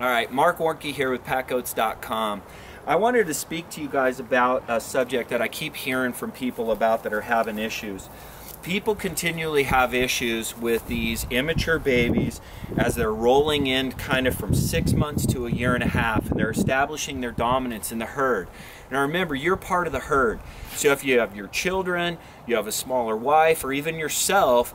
All right, Mark Warnke here with packgoats.com. I wanted to speak to you guys about a subject that I keep hearing from people about that are having issues. People continually have issues with these immature babies as they're rolling in kind of from 6 months to a year and a half, and they're establishing their dominance in the herd. Now remember, you're part of the herd. So if you have your children, you have a smaller wife, or even yourself,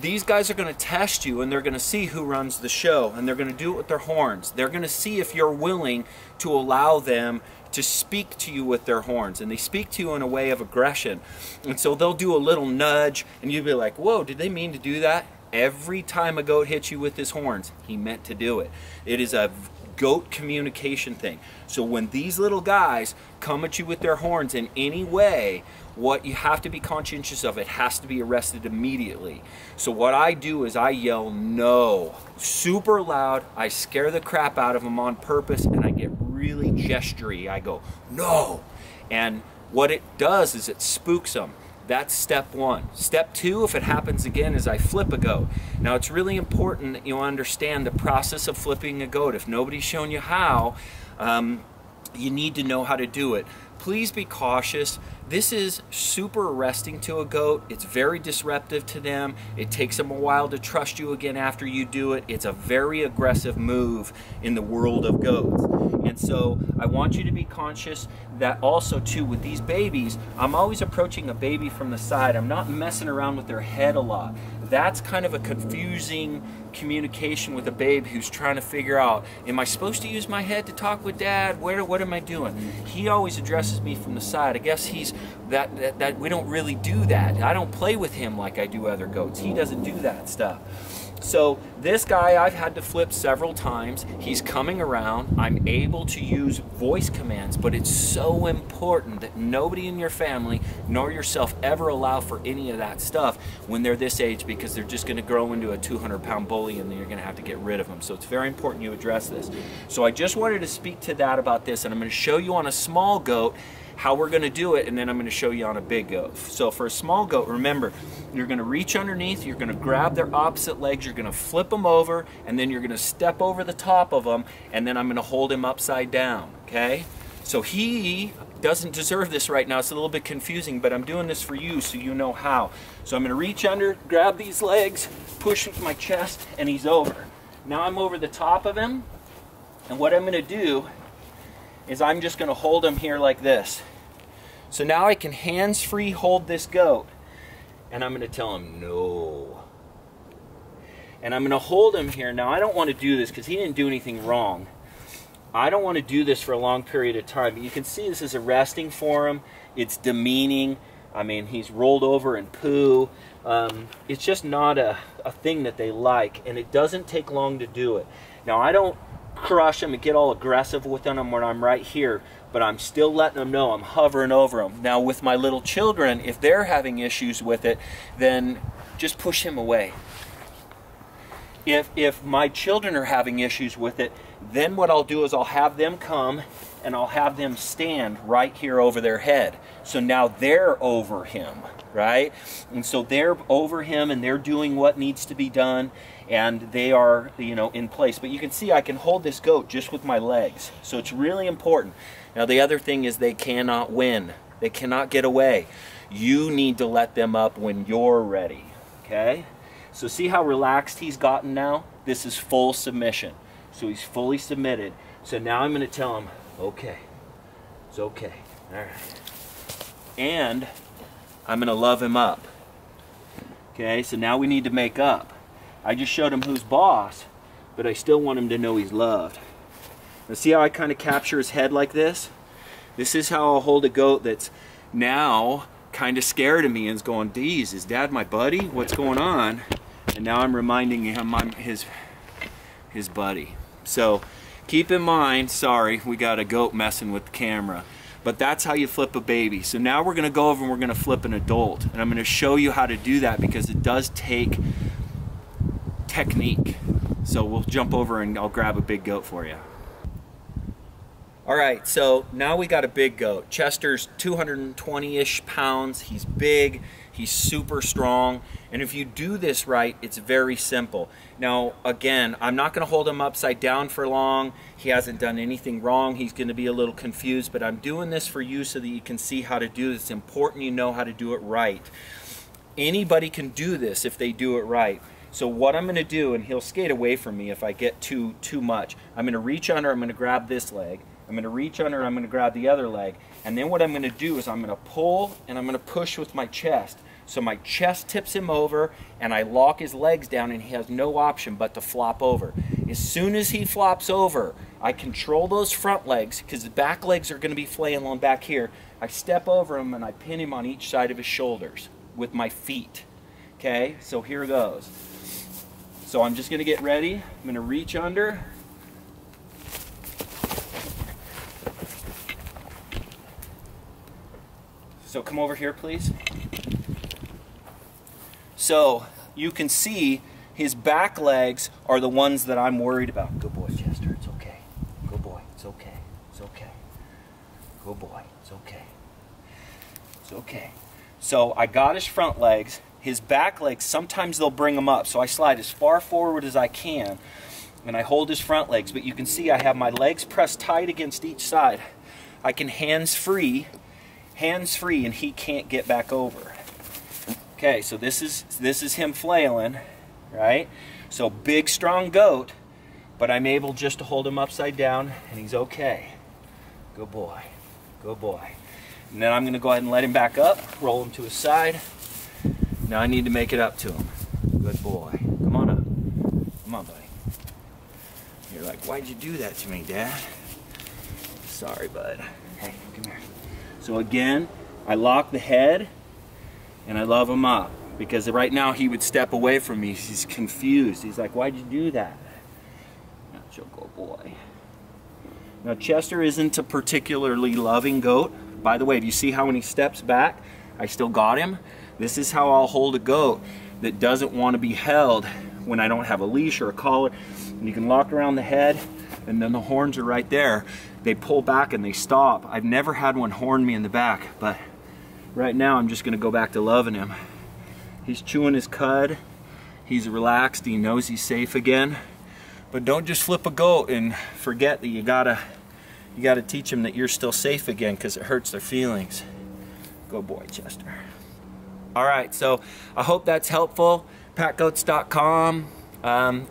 these guys are going to test you, and they're going to see who runs the show, and they're going to do it with their horns. They're going to see if you're willing to allow them to speak to you with their horns, and they speak to you in a way of aggression. And so they'll do a little nudge, and you'll be like, whoa, did they mean to do that? Every time a goat hits you with his horns, he meant to do it. It is a goat communication thing. So when these little guys come at you with their horns in any way, what you have to be conscientious of, it has to be arrested immediately. So what I do is I yell no super loud. I scare the crap out of them on purpose, and I get really gestury. I go no, and what it does is it spooks them. That's step one. Step two, if it happens again, is I flip a goat. Now it's really important that you understand the process of flipping a goat. If nobody's shown you how, you need to know how to do it. Please be cautious. This is super arresting to a goat. It's very disruptive to them. It takes them a while to trust you again after you do it. It's a very aggressive move in the world of goats. And so I want you to be conscious that also too with these babies, I'm always approaching a baby from the side. I'm not messing around with their head a lot. That's kind of a confusing communication with a babe who's trying to figure out, am I supposed to use my head to talk with dad? What am I doing? He always addresses me from the side. I guess he's that we don't really do that. I don't play with him like I do other goats. He doesn't do that stuff. So this guy, I've had to flip several times. He's coming around. I'm able to use voice commands, but it's so important that nobody in your family nor yourself ever allow for any of that stuff when they're this age, because they're just going to grow into a 200-pound bully, and then you're going to have to get rid of them. So it's very important you address this. So I just wanted to speak to that about this, and I'm going to show you on a small goat how we're going to do it, and then I'm going to show you on a big goat. So for a small goat, remember, you're going to reach underneath, you're going to grab their opposite legs, you're going to flip them over, and then you're going to step over the top of them, and then I'm going to hold him upside down, okay? So he doesn't deserve this right now. It's a little bit confusing, but I'm doing this for you so you know how. So I'm going to reach under, grab these legs, push with my chest, and he's over. Now I'm over the top of him, and what I'm going to do is I'm just going to hold him here like this. So now I can hands-free hold this goat, and I'm going to tell him no. And I'm going to hold him here. Now I don't want to do this because he didn't do anything wrong. I don't want to do this for a long period of time. But you can see this is arresting for him. It's demeaning. I mean, he's rolled over and poo. It's just not a thing that they like, and it doesn't take long to do it. Now I don't crush them and get all aggressive with them when I'm right here, but I'm still letting them know I'm hovering over them. Now with my little children, if they're having issues with it, then just push him away. If my children are having issues with it, then what I'll do is I'll have them come and I'll have them stand right here over their head. So now they're over him, right? And so they're over him and they're doing what needs to be done, and they are, you know, in place. But you can see I can hold this goat just with my legs. So it's really important. Now the other thing is they cannot win. They cannot get away. You need to let them up when you're ready, okay? So see how relaxed he's gotten now? This is full submission. So he's fully submitted. So now I'm going to tell him, okay, it's okay, all right. And I'm going to love him up. Okay, so now we need to make up. I just showed him who's boss, but I still want him to know he's loved. Now see how I kind of capture his head like this? This is how I'll hold a goat that's now kind of scared of me and is going, geez, is dad my buddy? What's going on? And now I'm reminding him I'm his buddy. So keep in mind, sorry, we got a goat messing with the camera, but that's how you flip a baby. So now we're gonna go over and we're gonna flip an adult, and I'm gonna show you how to do that because it does take technique. So we'll jump over and I'll grab a big goat for you. All right, so now we got a big goat. Chester's 220-ish pounds. He's big, he's super strong, and if you do this right, it's very simple. Now, again, I'm not gonna hold him upside down for long. He hasn't done anything wrong. He's gonna be a little confused, but I'm doing this for you so that you can see how to do this. It's important you know how to do it right. Anybody can do this if they do it right. So what I'm gonna do, and he'll skate away from me if I get too much, I'm gonna reach under, I'm gonna grab this leg, I'm gonna reach under, I'm gonna grab the other leg, and then what I'm gonna do is I'm gonna pull and I'm gonna push with my chest. So my chest tips him over and I lock his legs down and he has no option but to flop over. As soon as he flops over, I control those front legs because the back legs are gonna be flailing back here. I step over him and I pin him on each side of his shoulders with my feet. Okay, so here goes. So I'm just gonna get ready, I'm gonna reach under, so come over here, please. So you can see his back legs are the ones that I'm worried about. Good boy, Chester, it's okay. Good boy, it's okay, it's okay. Good boy, it's okay, it's okay. So I got his front legs. His back legs, sometimes they'll bring them up. So I slide as far forward as I can and I hold his front legs. But you can see I have my legs pressed tight against each side. I can hands free, and he can't get back over. Okay, so this is him flailing, right? So big, strong goat, but I'm able just to hold him upside down, and he's okay. Good boy, good boy. And then I'm gonna go ahead and let him back up, roll him to his side. Now I need to make it up to him. Good boy, come on up. Come on, buddy. You're like, why'd you do that to me, Dad? Sorry, bud. Hey, come here. So again, I lock the head and I love him up because right now he would step away from me. He's confused. He's like, why'd you do that? That's a good boy. Now Chester isn't a particularly loving goat. By the way, if you see how when he steps back, I still got him. This is how I'll hold a goat that doesn't want to be held when I don't have a leash or a collar. And you can lock around the head and then the horns are right there. They pull back and they stop. I've never had one horn me in the back, but right now I'm just gonna go back to loving him. He's chewing his cud, he's relaxed, he knows he's safe again. But don't just flip a goat and forget that you gotta teach him that you're still safe again because it hurts their feelings. Good boy, Chester. All right, so I hope that's helpful. packgoats.com.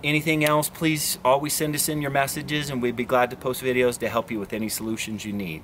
Anything else, please always send us in your messages and we'd be glad to post videos to help you with any solutions you need.